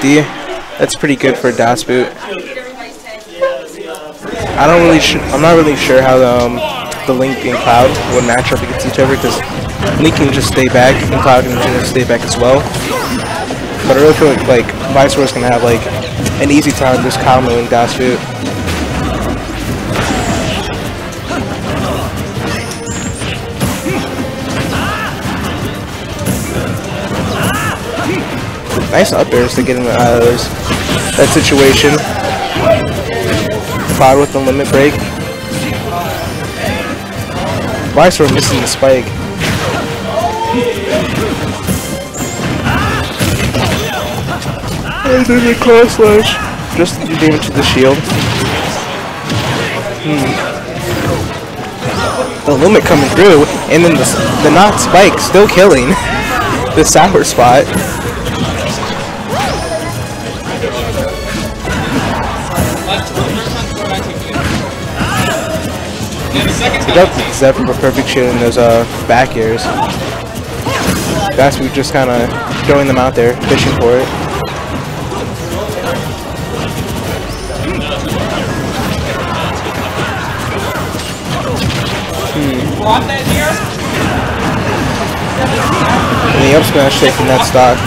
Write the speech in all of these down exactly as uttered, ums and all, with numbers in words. fifty. That's pretty good for Das Boot. I don't really, I'm not really sure how the, um, the Link and Cloud would match up against each other, because Link can just stay back and Cloud can just stay back as well. But I really feel like, like Viceroy's gonna have like an easy time just comboing Das Boot. Nice up airs to get him out of those, that situation. Cloud with the limit break. Viceroy missing the spike. And there's a close slash. Just damage to the shield. Hmm. The limit coming through, and then the, the not spike still killing the sour spot. Pick up Zephyr for perfect shield in those uh, back airs. That's we just kind of throwing them out there, fishing for it. Hmm. And the up smash taking that stock.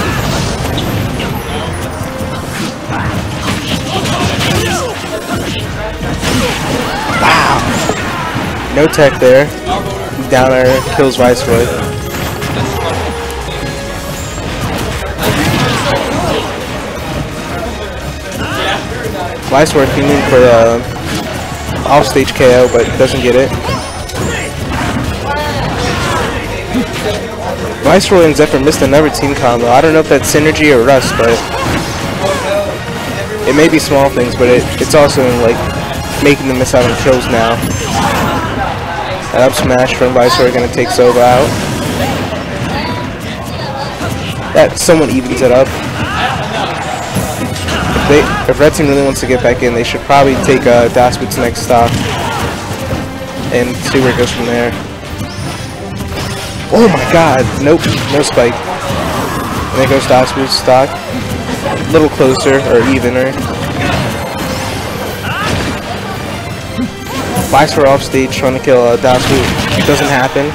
No tech there. Down air kills Viceroy. Viceroy feeding for the uh, offstage K O, but doesn't get it. Viceroy and Zephyr missed another team combo. I don't know if that's synergy or rust, but it may be small things, but it, it's also like making them miss out on kills now. That up smash from Viceroy gonna take Sova out. That someone evens it up. If, they, if Red Team really wants to get back in, they should probably take uh, Das Boot's next stop and see where it goes from there. Oh my god! Nope, no spike. And there goes Das Boot's stock. A little closer or evener. Viceroy off stage trying to kill uh, Das Boot. It doesn't happen.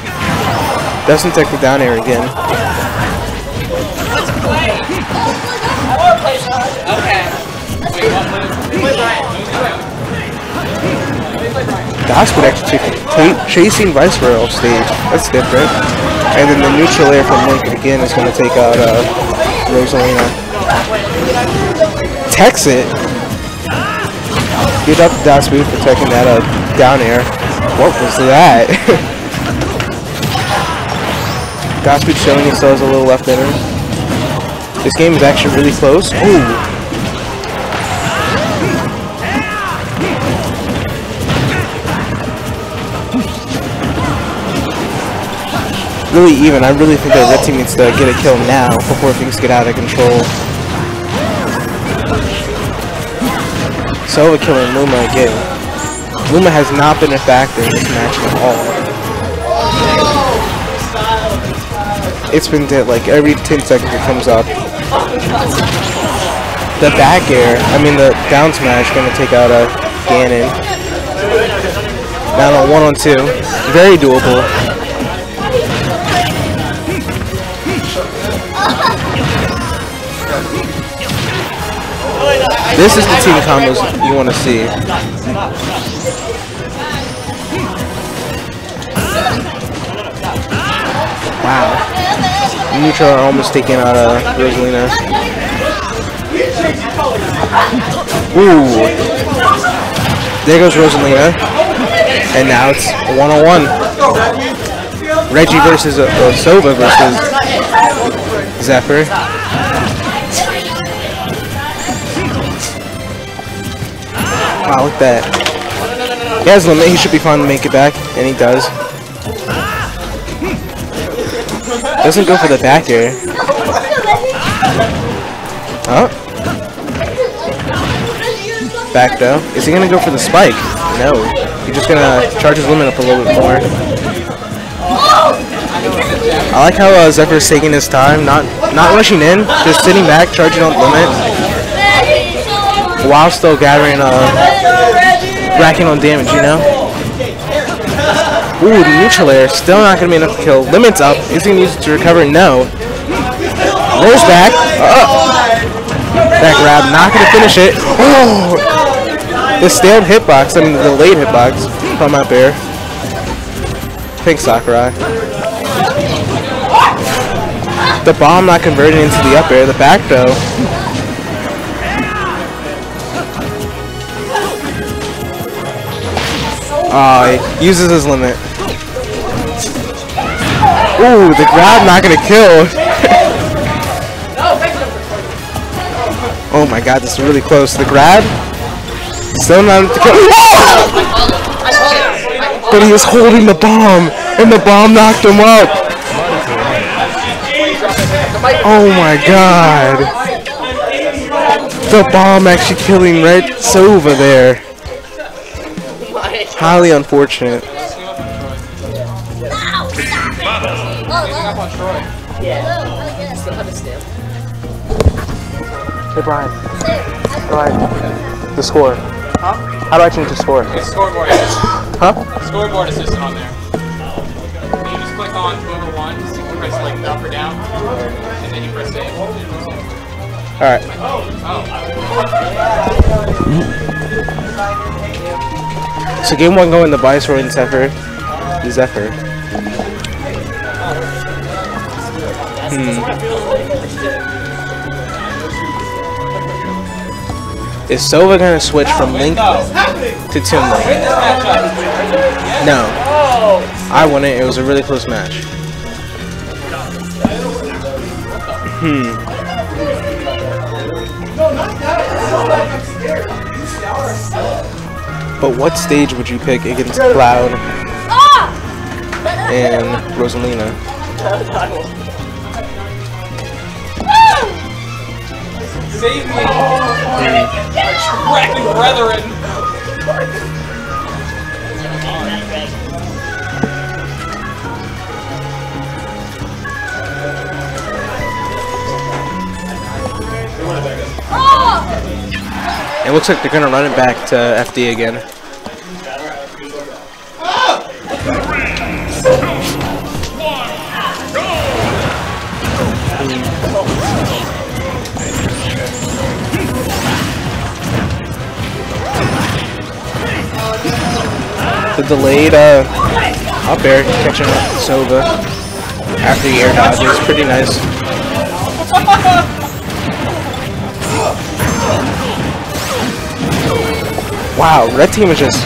Doesn't take the down air again. Das Boot actually ch chasing Viceroy off stage. That's different. And then the neutral air from Link again is going to take out uh, Rosalina. Techs it. Get up Das Boot for taking that up. Down air. What was that? Das Boot showing himself a little left in her. This game is actually really close. Ooh. Really even. I really think that Red Team needs to get a kill now before things get out of control. Sova killing Luma again. Luma has not been a factor in this match at all. It's been dead like every ten seconds it comes up. The back air, I mean the down smash, gonna take out a Ganon. Down on one on two, very doable. This is the team combos you want to see. Wow. Neutral are almost taking out uh, Rosalina. Ooh. There goes Rosalina. And now it's a one on one. Reggie versus uh, uh, Sova versus Zephyr. Wow, look at that. He has limit, he should be fine to make it back, and he does. Doesn't go for the back air. Huh? Back though. Is he gonna go for the spike? No. He's just gonna charge his limit up a little bit more. I like how uh, Zephyr's taking his time, not not rushing in, just sitting back, charging on the limit, while still gathering, uh, racking on damage, you know? Ooh, the neutral air, still not going to be enough to kill. Limit's up, is he needs to recover? No. There's back. Uh, back grab, not going to finish it. Oh! The standard hitbox, I mean the delayed hitbox from up air. Pink Sakurai. The bomb not converted into the up air, the back throw. Ah, uh, uses his limit. Ooh, the grab not gonna kill. Oh my god, this is really close. The grab? Still not to kill. Oh! But he was holding the bomb, and the bomb knocked him up. Oh my god! The bomb actually killing Red Sova there. Highly unfortunate. Hey Brian. Brian. The score. Huh? How do I change the score? Okay, scoreboard assistant. Huh? Scoreboard assistant on there. You just click on whoever won, you can press like up or down. Alright. So game one going the Viceroy and Zephyr. Zephyr. Hmm. Is Sova gonna switch from Link to Toon Link? No. I won it. It was a really close match. Hmm. But what stage would you pick against Cloud and Rosalina? Save me! Cracking brethren! It looks like they're gonna run it back to F D again. The delayed uh, up air catching up Sova after the air dodge is pretty nice. Wow, Red Team is just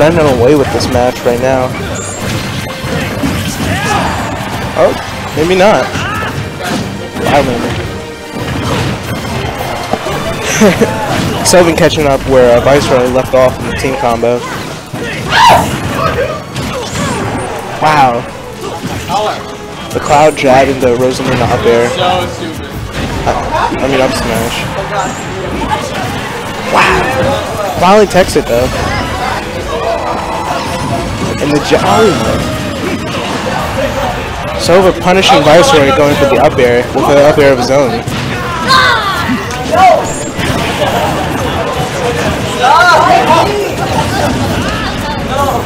running away with this match right now. Oh, maybe not. I remember. So I've been catching up where uh, Viceroy left off in the team combo. Wow. The Cloud drag into Rosalina up air. Uh, I mean, up smash. Wow. Finally texted though. And the jo- oh. Sova punishing Viceroy going for the up air with an up air of his own.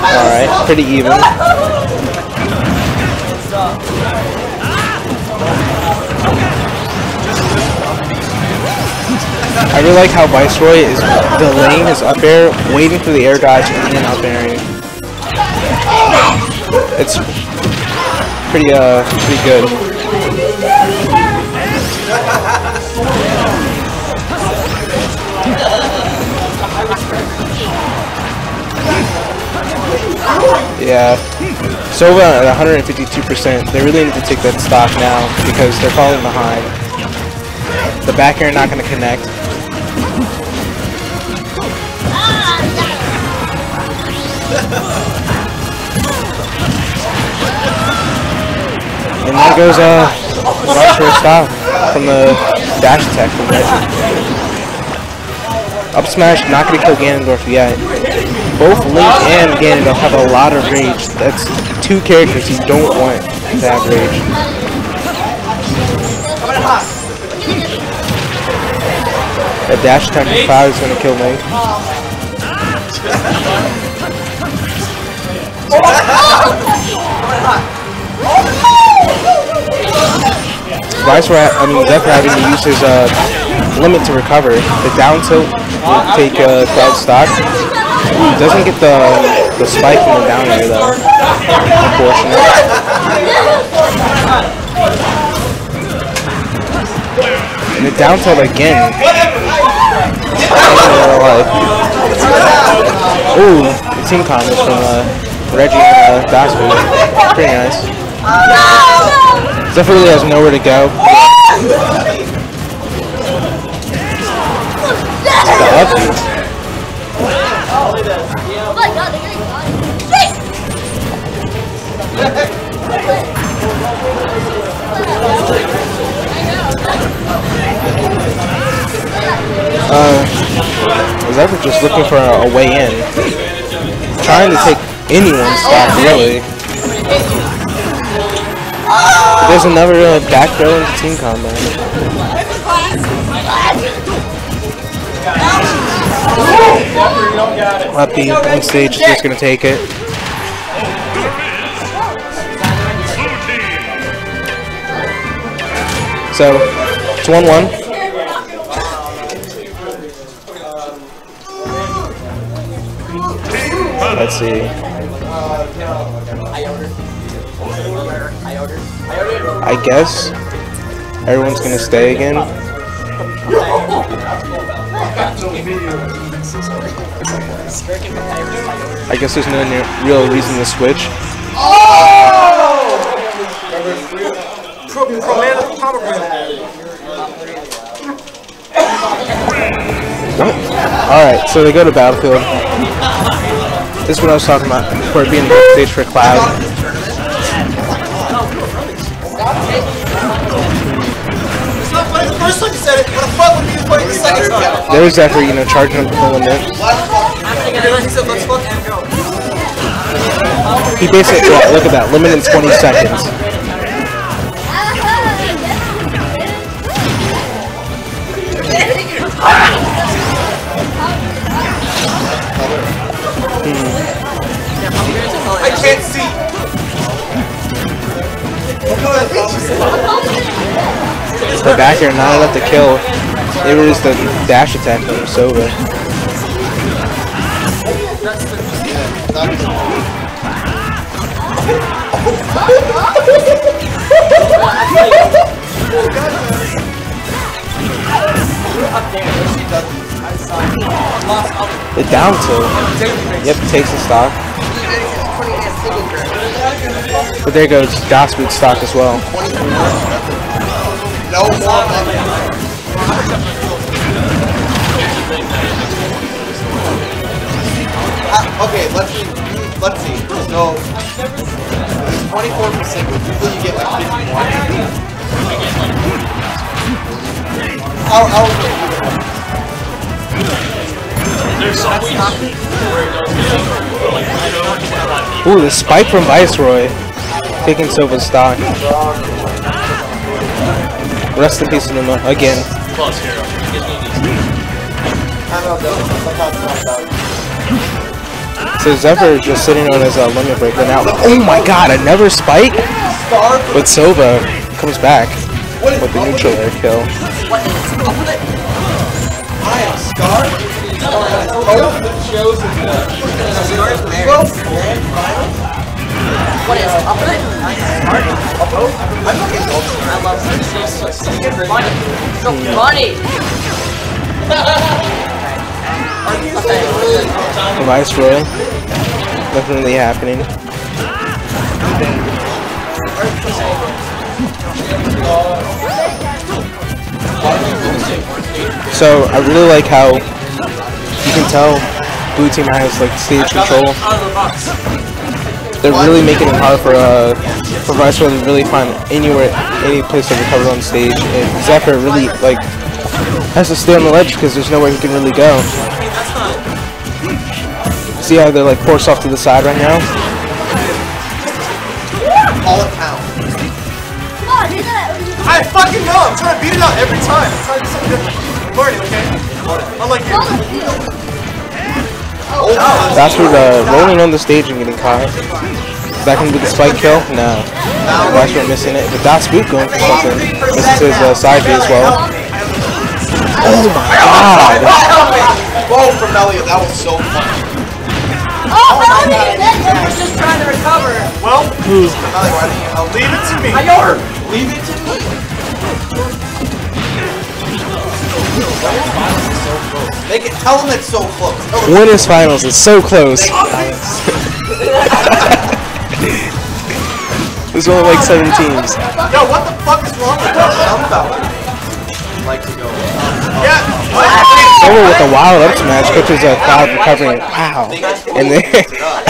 Alright, pretty even. I really like how Viceroy is delaying his up air, waiting for the air dodge, and then up airing. It's pretty, uh, pretty good. Yeah. Sova at one hundred fifty-two percent. They really need to take that stock now because they're falling behind. The back air not going to connect. And there goes a uh, Viceroy style from the dash attack from Red. Up smash, not going to kill Ganondorf yet. Both Link and Ganondorf have a lot of rage. That's two characters you don't want. Bad rage. That dash attack in cloud is going to kill me. Viceroy, I mean Zephyr having to use his uh, limit to recover. The down tilt will take uh, cloud stock. He doesn't get the, the spike from the down air though. Unfortunately. And the down tilt again. Ooh, the team combos from uh, Reggie and uh, Das Boot. Pretty nice. Zephyr really has nowhere to go. The up beat. Uh, Zephyr just looking for a, a way in, trying to take anyone's stock really. There's another uh, back throw in the team combo. Up the on stage is just gonna take it. So it's one one. Let's see. I guess everyone's gonna stay again. I guess there's no real reason to switch. Oh! Alright, so they go to Battlefield. This is what I was talking about before being the stage for Cloud. There's Zephyr, you know, charging up the full limit. He basically, yeah, look at that, limit in twenty seconds. Can't see. The back here not enough to kill. It was the dash attack from Sova. The down two. Yep, takes the stock. But there goes Das Boot stock as well. Uh, okay, let's see. Let's see. So, twenty-four percent. Usually you get like fifty-one. I'll, I'll Ooh, the spike from Viceroy. Taking Sova's stock. Rest in peace, Luma, again. So Zephyr is just sitting on his uh, limit break right now. Oh my god, another spike? But Sova comes back with the neutral air kill. I am scarred. What is up with it? I'm looking at I love money. So money! The Viceroy. Definitely happening. So, I really like how you can tell Blue Team has like stage control. They're really making it hard for uh, for Viceroy to really find anywhere, any place to recover on stage. And Zephyr really like has to stay on the ledge because there's nowhere he can really go. See how they're like forced off to the side right now? I fucking know! I'm trying to beat it out every time! I'm trying to do something different. I'm learning, okay? Unlike you. Oh, wow. That's where the rolling on the stage and getting caught. Is that gonna be the spike kill? No. Watch for missing it. But Das Boot going for something. Misses his uh, side B as well. Oh my god! Whoa, from Elliot, that was so funny. Oh, Elliot! That guy was just trying to recover. Well, I'll leave it to me. I know her. Leave it to me. Finals is so close. They can tell them it's so close. When is finals? It's so close. There's only like seven teams. Yo, what the fuck is wrong with that? I'm about to like to go. Yeah. Sova with a wild up smash catches a cloud recovering. Wow. And then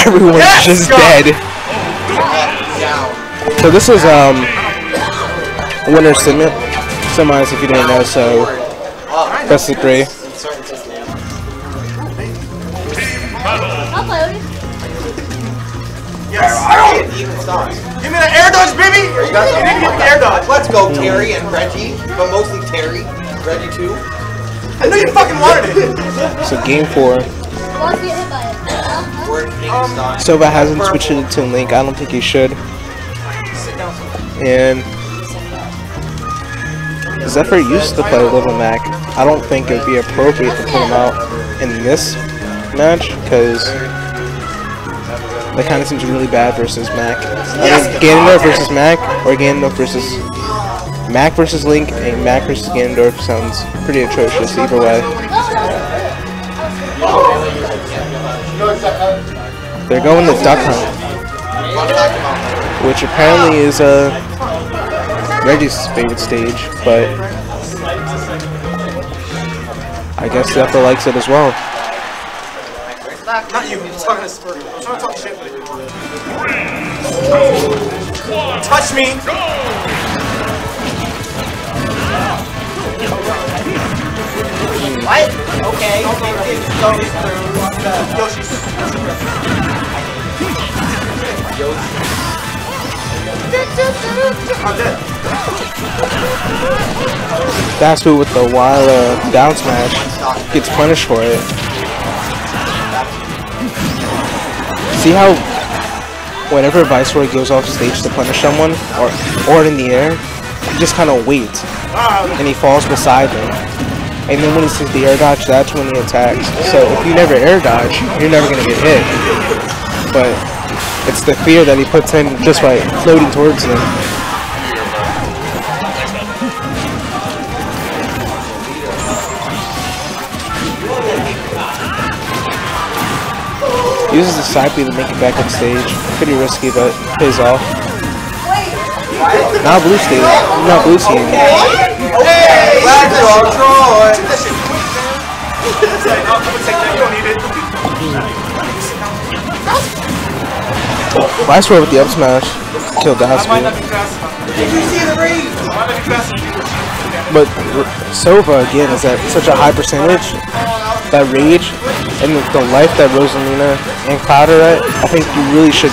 everyone's yes, just go. dead. So this is um. winner segment, semis if you didn't know, so press the three. Yes, I don't even stop. Give me that air dodge, baby! You guys didn't get the air dodge. Let's go, Terry and Reggie, but mostly Terry. Reggie too. I know you fucking wanted it! So game four. Sova hasn't switched it to Link, I don't think he should. And Zephyr used to play Little Mac. I don't think it would be appropriate to put him out in this match because that kind of seems really bad versus Mac. I mean, Ganondorf versus Mac, or Ganondorf versus Mac versus Link, and Mac versus Ganondorf sounds pretty atrocious either way. They're going to Duck Hunt, which apparently is a uh, Reggie's favorite stage, but I guess Zephyr likes it as well. Not you, I'm talking to Squirt. I'm trying to talk shit. Touch me! What? Okay, Yoshi's. That's who with the wild uh, down smash gets punished for it. See how whenever Viceroy goes off stage to punish someone or or in the air, he just kind of waits and he falls beside them. And then when he sees the air dodge, that's when he attacks. So if you never air dodge, you're never gonna get hit. But it's the fear that he puts in just by floating towards him. He uses the side B to make it back up stage. Pretty risky, but pays off. Now blue stage. Not blue stage. Hey, that's all Troy. You don't need it. Viceroy with the up smash killed Das Boot. Did you see the read? But Sova again is at such a high percentage that rage and the life that Rosalina and Cloud are at. I think you really should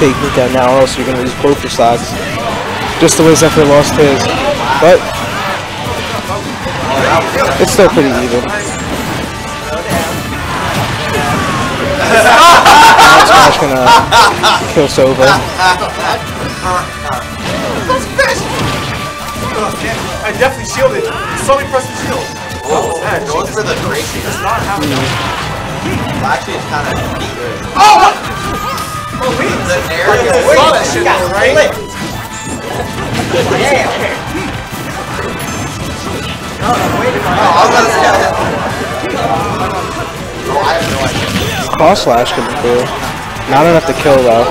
take that now, or else you're gonna lose both your stocks. Just the way Zephyr lost his, but it's still pretty even. Smash gonna kill Sova. I definitely shielded. Sova pressed the shield. Oh, that goes for the crazy. It's not happening. Well, actually, it's kind of good. Oh! Oh, wait. There we go. Wait, that shit got right. Damn. No, wait a minute. Oh, I was gonna say that. Oh, I have no idea. Cross slash could be cool. Not enough to kill though.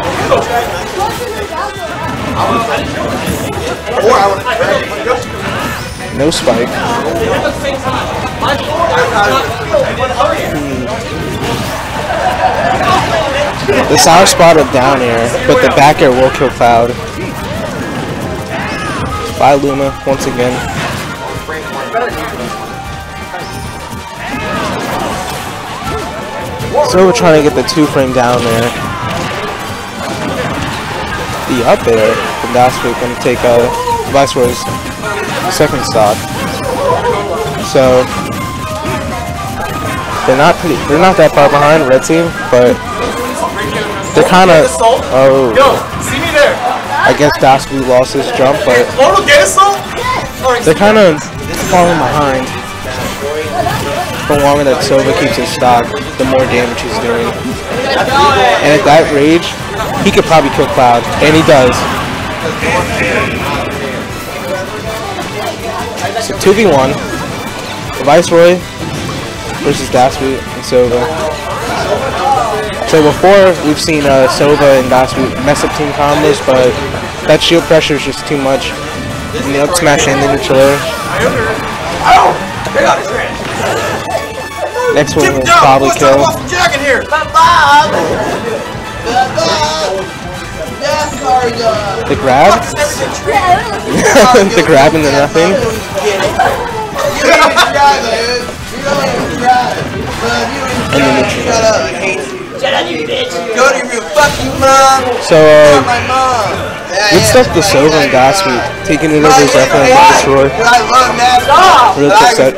No spike. Hmm. The sour spot of down air, but the back air will kill Cloud. Bye Luma once again. So we're trying to get the two frame down there. The up air from Das Boot gonna take uh, Viceroy's second stock. So they're not pretty, they're not that far behind red team, but they're kind of oh. Yo, see me there. I guess Das Boot lost his jump, but they're kind of falling behind. The longer that Sova keeps his stock, the more damage he's doing. And at that rage, he could probably kill Cloud, and he does. So two v one, Viceroy versus Das Boot and Sova. So before, we've seen uh, Sova and Das Boot mess up team combos, but that shield pressure is just too much. And the up smash and the neutral air. Next one will probably kill. The grab? The grab into nothing? And the neutral. So, uh... good stuff to Sova and Das Boot, taking it over Zephyr and Viceroy. Really upset.